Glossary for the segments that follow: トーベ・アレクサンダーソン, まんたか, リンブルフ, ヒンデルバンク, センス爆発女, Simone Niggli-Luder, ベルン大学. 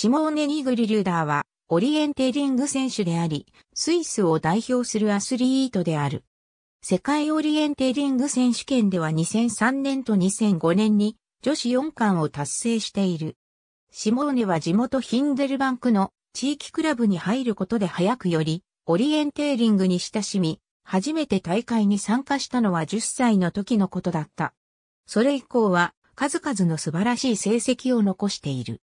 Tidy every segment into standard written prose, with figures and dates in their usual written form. シモーネ・ニグリ・リューダーは、オリエンテーリング選手であり、スイスを代表するアスリートである。世界オリエンテーリング選手権では2003年と2005年に女子4冠を達成している。シモーネは地元ヒンデルバンクの地域クラブに入ることで早くより、オリエンテーリングに親しみ、初めて大会に参加したのは10歳の時のことだった。それ以降は数々の素晴らしい成績を残している。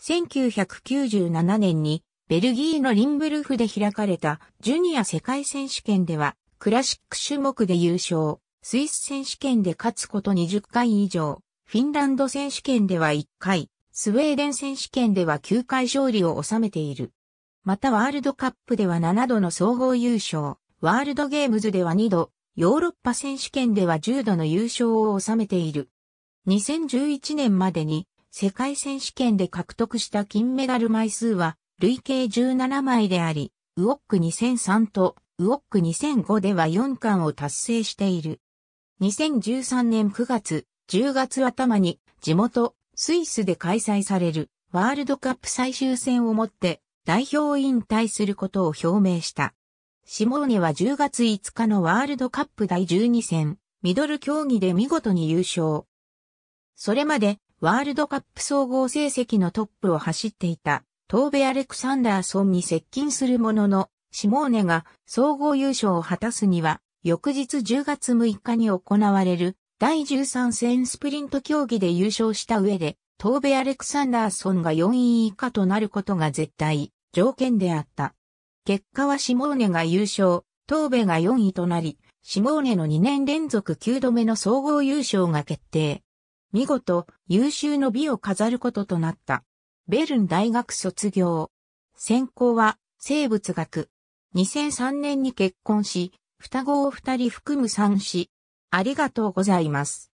1997年にベルギーのリンブルフで開かれたジュニア世界選手権ではクラシック種目で優勝、スイス選手権で勝つこと20回以上、フィンランド選手権では1回、スウェーデン選手権では9回勝利を収めている。またワールドカップでは7度の総合優勝。ワールドゲームズでは2度、ヨーロッパ選手権では10度の優勝を収めている。2011年までに世界選手権で獲得した金メダル枚数は累計17枚であり、ウォック2003とウォック2005では4冠を達成している。2013年9月、10月頭に地元スイスで開催されるワールドカップ最終戦をもって代表引退することを表明した。シモーネは10月5日のワールドカップ第12戦、ミドル競技で見事に優勝。それまで、ワールドカップ総合成績のトップを走っていた、トーベ・アレクサンダーソンに接近するものの、シモーネが総合優勝を果たすには、翌日10月6日に行われる、第13戦スプリント競技で優勝した上で、トーベ・アレクサンダーソンが4位以下となることが絶対、条件であった。結果はシモーネが優勝、トーベが4位となり、シモーネの2年連続9度目の総合優勝が決定。見事、優秀の美を飾ることとなった。ベルン大学卒業。専攻は、生物学。2003年に結婚し、双子を2人含む3子。ありがとうございます。